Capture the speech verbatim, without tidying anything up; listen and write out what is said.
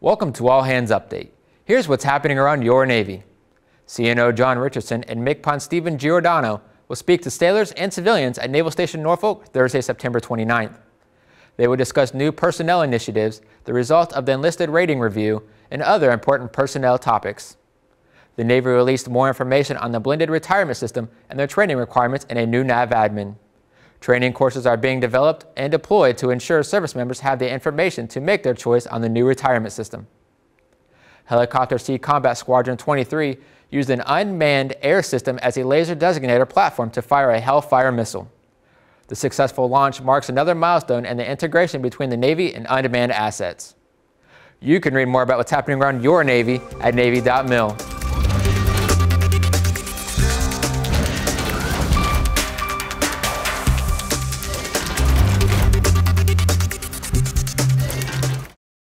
Welcome to All Hands Update. Here's what's happening around your Navy. C N O John Richardson and M C P O N Stephen Giordano will speak to sailors and civilians at Naval Station Norfolk Thursday, September twenty-ninth. They will discuss new personnel initiatives, the result of the enlisted rating review, and other important personnel topics. The Navy released more information on the blended retirement system and their training requirements in a new NAVADMIN. Training courses are being developed and deployed to ensure service members have the information to make their choice on the new retirement system. Helicopter Sea Combat Squadron twenty-three used an unmanned air system as a laser designator platform to fire a Hellfire missile. The successful launch marks another milestone in the integration between the Navy and unmanned assets. You can read more about what's happening around your Navy at Navy dot mil.